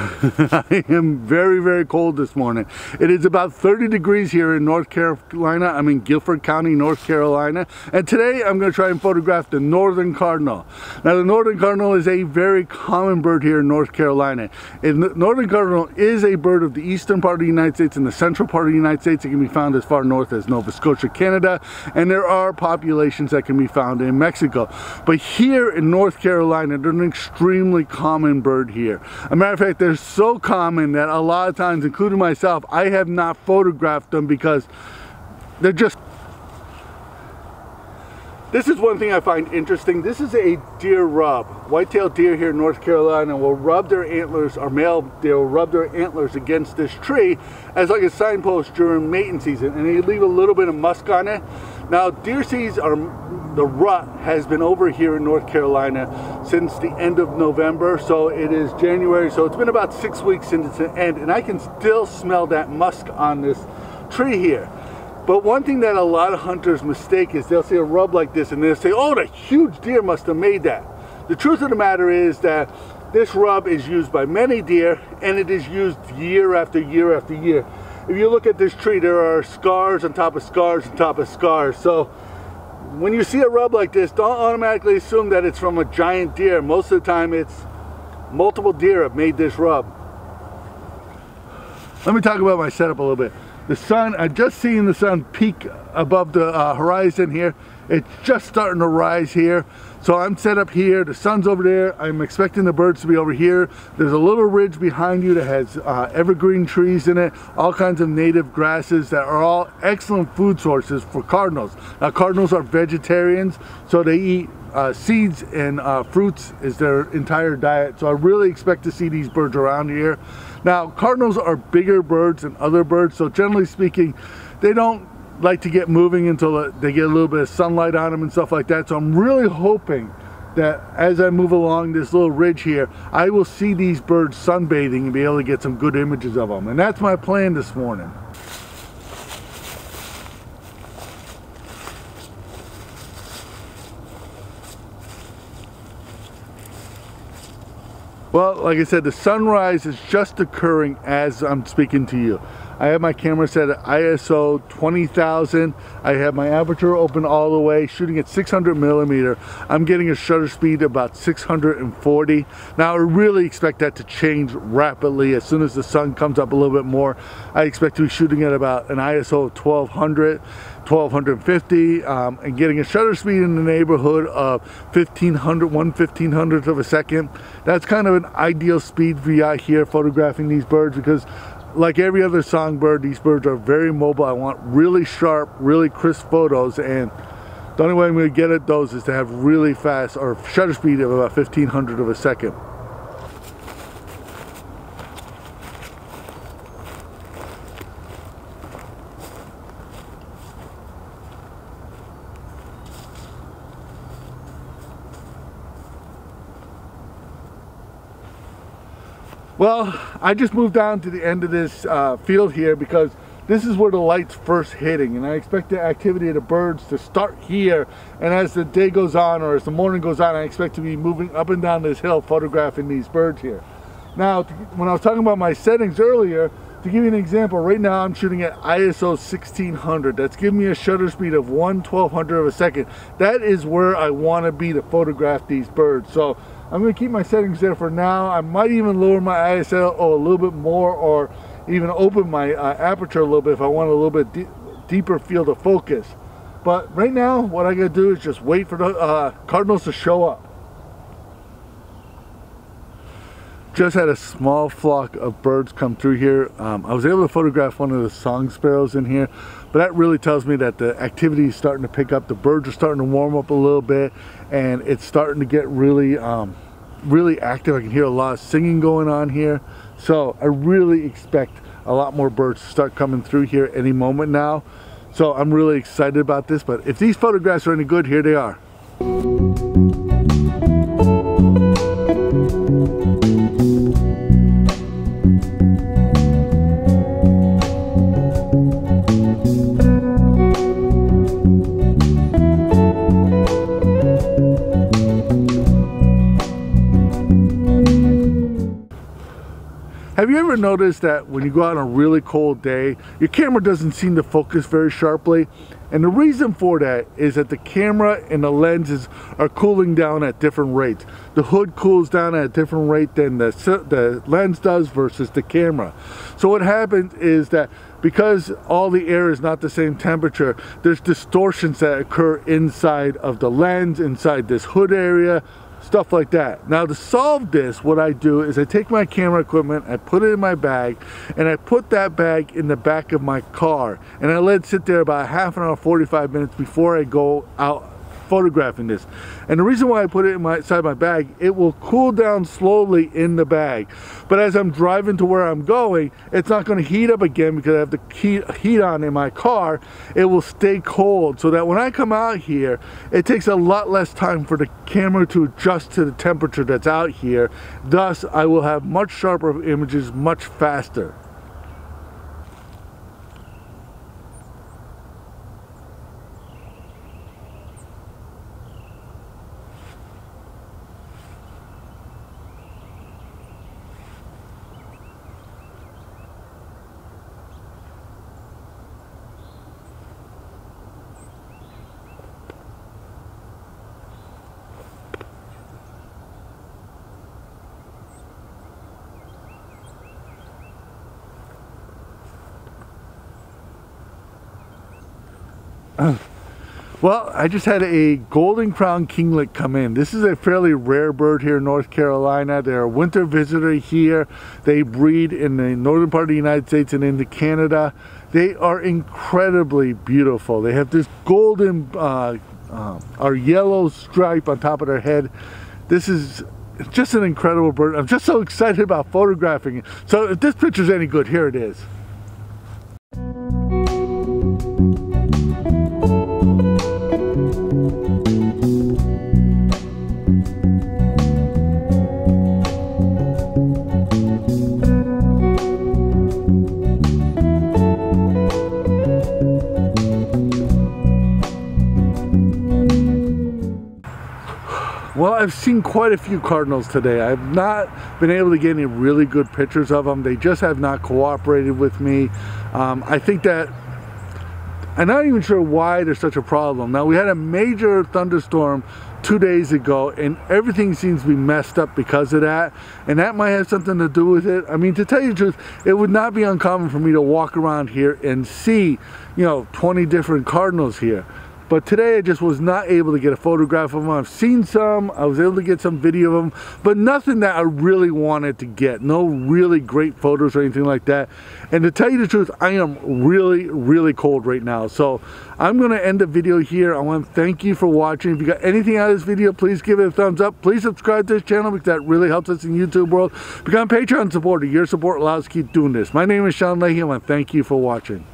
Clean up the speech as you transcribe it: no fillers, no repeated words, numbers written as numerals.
I am very, very cold this morning. It is about 30 degrees here in North Carolina. I'm in Guilford County, North Carolina. And today I'm going to try and photograph the Northern Cardinal. Now the Northern Cardinal is a very common bird here in North Carolina. And the Northern Cardinal is a bird of the eastern part of the United States and the central part of the United States. It can be found as far north as Nova Scotia, Canada. And there are populations that can be found in Mexico. But here in North Carolina, they're an extremely common bird here. As a matter of fact, they're so common that a lot of times, including myself, I have not photographed them because they're just... This is one thing I find interesting. This is a deer rub. White-tailed deer here in North Carolina will rub their antlers, or male deer will rub their antlers against this tree as like a signpost during mating season, and they leave a little bit of musk on it. Now deer seeds are... The rut has been over here in North Carolina since the end of November, so it is January, so it's been about 6 weeks since it's the end, and I can still smell that musk on this tree here. But one thing that a lot of hunters mistake is they'll see a rub like this and they'll say, oh, the huge deer must have made that. The truth of the matter is that this rub is used by many deer, and it is used year after year after year. If you look at this tree, there are scars on top of scars on top of scars. So when you see a rub like this, don't automatically assume that it's from a giant deer. Most of the time it's multiple deer have made this rub. Let me talk about my setup a little bit. The sun, I've just seen the sun peak above the horizon here. It's just starting to rise here. So I'm set up here, the sun's over there, I'm expecting the birds to be over here. There's a little ridge behind you that has evergreen trees in it, all kinds of native grasses that are all excellent food sources for cardinals. Now cardinals are vegetarians, so they eat seeds and fruits is their entire diet. So I really expect to see these birds around here. Now cardinals are bigger birds than other birds, so generally speaking, they don't like to get moving until they get a little bit of sunlight on them and stuff like that. So I'm really hoping that as I move along this little ridge here, I will see these birds sunbathing and be able to get some good images of them. And that's my plan this morning. Well, like I said, the sunrise is just occurring as I'm speaking to you. I have my camera set at ISO 20,000. I have my aperture open all the way, shooting at 600mm. I'm getting a shutter speed about 640. Now I really expect that to change rapidly as soon as the sun comes up a little bit more. I expect to be shooting at about an ISO of 1200, 1250, and getting a shutter speed in the neighborhood of 1/1500th of a second. That's kind of an ideal speed VI here photographing these birds because, like every other songbird, these birds are very mobile. I want really sharp, really crisp photos, and the only way I'm going to get at those is to have really fast or shutter speed of about 1/1500th of a second. Well, I just moved down to the end of this field here because this is where the light's first hitting, and I expect the activity of the birds to start here, and as the day goes on or as the morning goes on, I expect to be moving up and down this hill photographing these birds here. Now, when I was talking about my settings earlier, to give you an example, right now I'm shooting at ISO 1600. That's giving me a shutter speed of 1/1200th of a second. That is where I want to be to photograph these birds. So I'm going to keep my settings there for now. I might even lower my ISO a little bit more, or even open my aperture a little bit if I want a little bit deeper field of focus. But right now, what I got to do is just wait for the cardinals to show up. Just had a small flock of birds come through here. I was able to photograph one of the song sparrows in here, but that really tells me that the activity is starting to pick up. The birds are starting to warm up a little bit, and it's starting to get really, really active. I can hear a lot of singing going on here. So I really expect a lot more birds to start coming through here any moment now. So I'm really excited about this, but if these photographs are any good, here they are. Have you ever noticed that when you go out on a really cold day, your camera doesn't seem to focus very sharply? And the reason for that is that the camera and the lenses are cooling down at different rates. The hood cools down at a different rate than the lens does versus the camera. So what happens is that because all the air is not the same temperature, there's distortions that occur inside of the lens, inside this hood area, stuff like that. Now to solve this, what I do is I take my camera equipment, I put it in my bag, and I put that bag in the back of my car, and I let it sit there about half an hour, 45 minutes before I go out photographing this. And the reason why I put it inside my bag, it will cool down slowly in the bag, but as I'm driving to where I'm going, it's not going to heat up again because I have the heat on in my car. It will stay cold so that when I come out here, it takes a lot less time for the camera to adjust to the temperature that's out here. Thus, I will have much sharper images much faster. Well, I just had a golden crown kinglet come in. This is a fairly rare bird here in North Carolina. They're a winter visitor here. They breed in the northern part of the United States and into Canada. They are incredibly beautiful. They have this golden or yellow stripe on top of their head. This is just an incredible bird. I'm just so excited about photographing it. So if this picture's any good, here it is. Well, I've seen quite a few cardinals today. I've not been able to get any really good pictures of them. They just have not cooperated with me. I think that I'm not even sure why there's such a problem. Now, we had a major thunderstorm 2 days ago, and everything seems to be messed up because of that, and that might have something to do with it. I mean, to tell you the truth, it would not be uncommon for me to walk around here and see, you know, 20 different cardinals here. But today I just was not able to get a photograph of them. I've seen some, I was able to get some video of them, but nothing that I really wanted to get. No really great photos or anything like that. And to tell you the truth, I am really, really cold right now. So I'm gonna end the video here. I wanna thank you for watching. If you got anything out of this video, please give it a thumbs up. Please subscribe to this channel because that really helps us in YouTube world. Become a Patreon supporter. Your support allows us to keep doing this. My name is Sean Leahy, and I wanna thank you for watching.